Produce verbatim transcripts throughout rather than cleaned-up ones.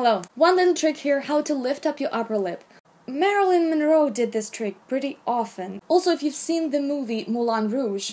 Hello. One little trick here, how to lift up your upper lip. Marilyn Monroe did this trick pretty often. Also, if you've seen the movie Moulin Rouge,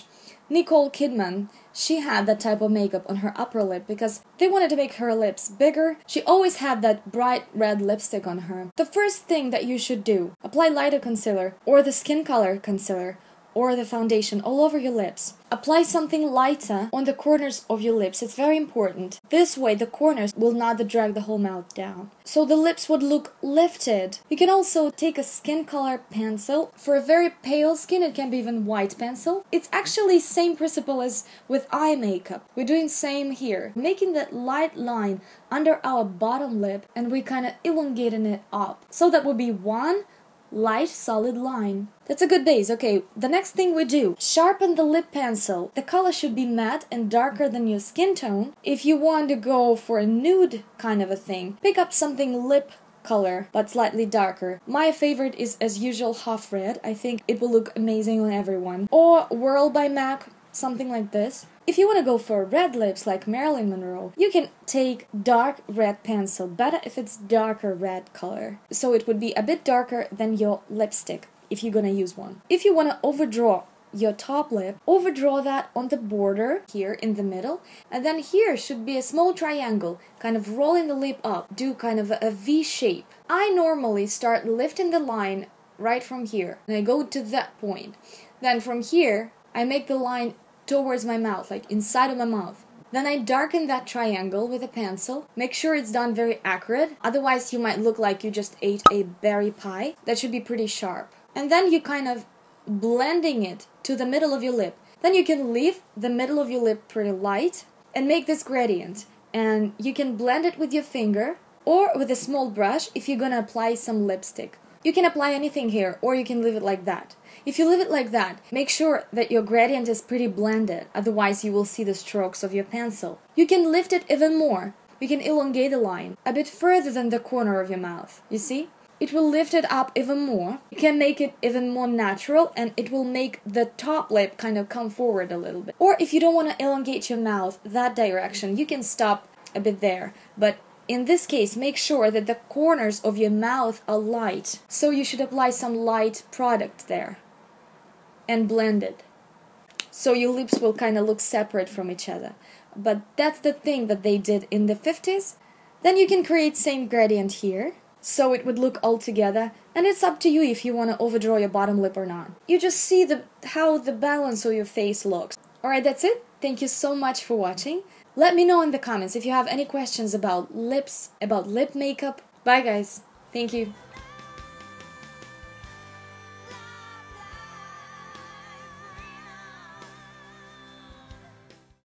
Nicole Kidman, she had that type of makeup on her upper lip because they wanted to make her lips bigger. She always had that bright red lipstick on her. The first thing that you should do, apply lighter concealer or the skin color concealer or the foundation all over your lips. Apply something lighter on the corners of your lips. It's very important. This way the corners will not drag the whole mouth down. So the lips would look lifted. You can also take a skin color pencil. For a very pale skin, it can be even white pencil. It's actually same principle as with eye makeup. We're doing same here. Making that light line under our bottom lip and we kind of elongating it up. So that would be one light solid line. That's a good base. Okay, the next thing we do, sharpen the lip pencil. The color should be matte and darker than your skin tone. If you want to go for a nude kind of a thing, pick up something lip color but slightly darker. My favorite is as usual half red. I think it will look amazing on everyone. Or Whirl by MAC, something like this. If you want to go for red lips like Marilyn Monroe, you can take dark red pencil. Better if it's darker red color. So it would be a bit darker than your lipstick if you're gonna use one. If you want to overdraw your top lip, overdraw that on the border here in the middle. And then here should be a small triangle, kind of rolling the lip up. Do kind of a, a V shape. I normally start lifting the line right from here. And I go to that point. Then from here, I make the line towards my mouth, like inside of my mouth. Then I darken that triangle with a pencil. Make sure it's done very accurate, otherwise you might look like you just ate a berry pie. That should be pretty sharp. And then you kind of blending it to the middle of your lip. Then you can leave the middle of your lip pretty light and make this gradient. And you can blend it with your finger or with a small brush if you're gonna apply some lipstick. You can apply anything here, or you can leave it like that. If you leave it like that, make sure that your gradient is pretty blended, otherwise you will see the strokes of your pencil. You can lift it even more. You can elongate the line a bit further than the corner of your mouth, you see? It will lift it up even more. You can make it even more natural, and it will make the top lip kind of come forward a little bit. Or if you don't want to elongate your mouth that direction, you can stop a bit there, but in this case, make sure that the corners of your mouth are light, so you should apply some light product there and blend it. So your lips will kind of look separate from each other. But that's the thing that they did in the fifties. Then you can create same gradient here, so it would look all together, and it's up to you if you want to overdraw your bottom lip or not. You just see the, how the balance of your face looks. Alright, that's it. Thank you so much for watching. Let me know in the comments if you have any questions about lips, about lip makeup. Bye guys. Thank you.